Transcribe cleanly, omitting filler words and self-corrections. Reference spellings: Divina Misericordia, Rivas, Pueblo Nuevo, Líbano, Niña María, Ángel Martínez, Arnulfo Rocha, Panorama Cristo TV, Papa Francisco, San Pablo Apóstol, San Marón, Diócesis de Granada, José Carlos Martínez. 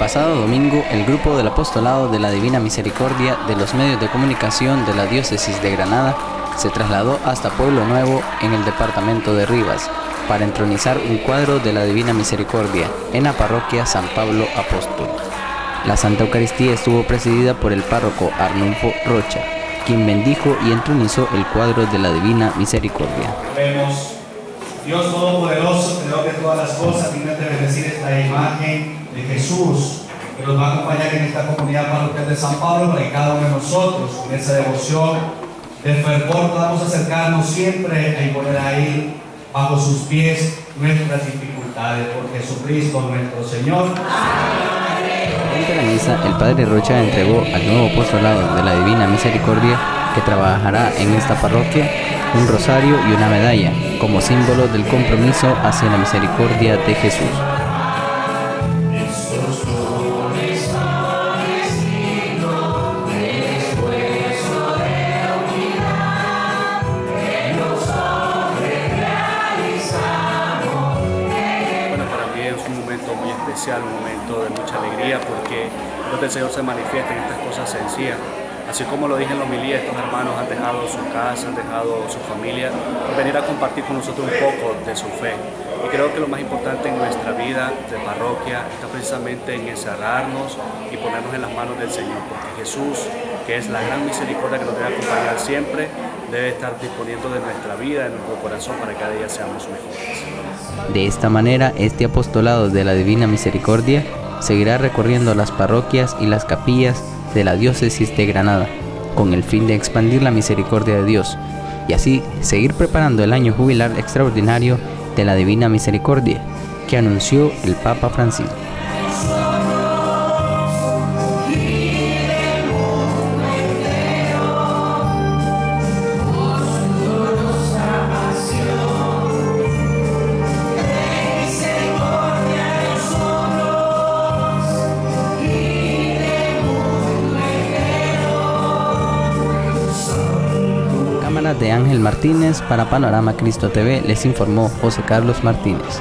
pasado domingo el Grupo del Apostolado de la Divina Misericordia de los Medios de Comunicación de la Diócesis de Granada se trasladó hasta Pueblo Nuevo, en el departamento de Rivas, para entronizar un cuadro de la Divina Misericordia en la parroquia San Pablo Apóstol. La Santa Eucaristía estuvo presidida por el párroco Arnulfo Rocha, quien bendijo y entronizó el cuadro de la Divina Misericordia. Vemos, Dios Todopoderoso, Creador de todas las cosas, digno de bendecir esta imagen de Jesús, que nos va a acompañar en esta comunidad parroquial de San Pablo, para que cada uno de nosotros, en esa devoción, de fervor, podamos acercarnos siempre a imponer a Él, bajo sus pies, nuestras dificultades, por Jesucristo nuestro Señor. Durante la misa, el Padre Rocha entregó al nuevo apostolado de la Divina Misericordia, que trabajará en esta parroquia, un rosario y una medalla, como símbolo del compromiso hacia la misericordia de Jesús. Muy especial, un momento de mucha alegría, porque el Señor se manifiesta en estas cosas sencillas. Así como lo dije en la homilía, estos hermanos han dejado su casa, han dejado su familia, por venir a compartir con nosotros un poco de su fe. Y creo que lo más importante en nuestra vida de parroquia está precisamente en encerrarnos y ponernos en las manos del Señor, porque Jesús, que es la gran misericordia que nos debe acompañar siempre, debe estar disponiendo de nuestra vida, de nuestro corazón, para que cada día seamos mejores. De esta manera, este apostolado de la Divina Misericordia seguirá recorriendo las parroquias y las capillas de la Diócesis de Granada, con el fin de expandir la misericordia de Dios y así seguir preparando el año jubilar extraordinario de la Divina Misericordia que anunció el Papa Francisco. De Ángel Martínez para Panorama Cristo TV les informó José Carlos Martínez.